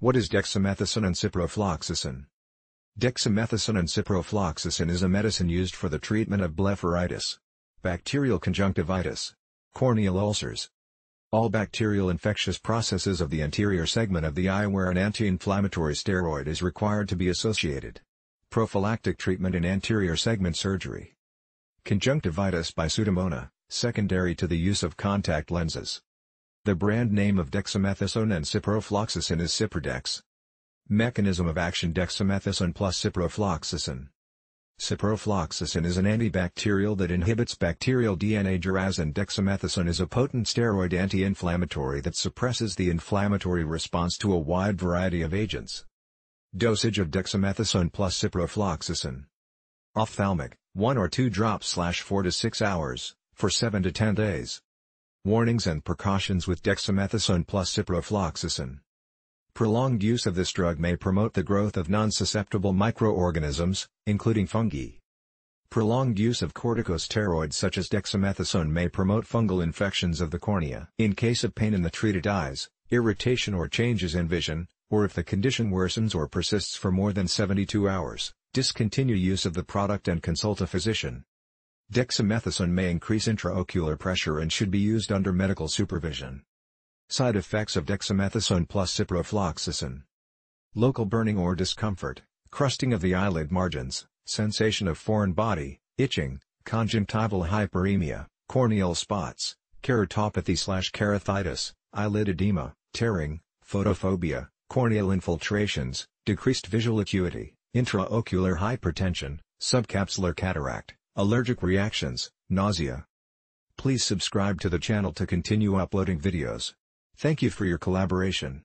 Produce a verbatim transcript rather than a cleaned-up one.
What is dexamethasone and ciprofloxacin? Dexamethasone and ciprofloxacin is a medicine used for the treatment of blepharitis, bacterial conjunctivitis, corneal ulcers, all bacterial infectious processes of the anterior segment of the eye where an anti-inflammatory steroid is required to be associated. Prophylactic treatment in anterior segment surgery. Conjunctivitis by Pseudomonas, secondary to the use of contact lenses. The brand name of dexamethasone and ciprofloxacin is Ciprodex. Mechanism of action: dexamethasone plus ciprofloxacin. Ciprofloxacin is an antibacterial that inhibits bacterial D N A gyrase, and dexamethasone is a potent steroid anti-inflammatory that suppresses the inflammatory response to a wide variety of agents. Dosage of dexamethasone plus ciprofloxacin. Ophthalmic, one or two drops four to six hours, for seven to ten days. Warnings and precautions with dexamethasone plus ciprofloxacin. Prolonged use of this drug may promote the growth of non-susceptible microorganisms, including fungi. Prolonged use of corticosteroids such as dexamethasone may promote fungal infections of the cornea. In case of pain in the treated eyes, irritation or changes in vision, or if the condition worsens or persists for more than seventy-two hours, discontinue use of the product and consult a physician. Dexamethasone may increase intraocular pressure and should be used under medical supervision. Side effects of dexamethasone plus ciprofloxacin. Local burning or discomfort, crusting of the eyelid margins, sensation of foreign body, itching, conjunctival hyperemia, corneal spots, keratopathy/keratitis, eyelid edema, tearing, photophobia, corneal infiltrations, decreased visual acuity, intraocular hypertension, subcapsular cataract, allergic reactions, nausea. Please subscribe to the channel to continue uploading videos. Thank you for your collaboration.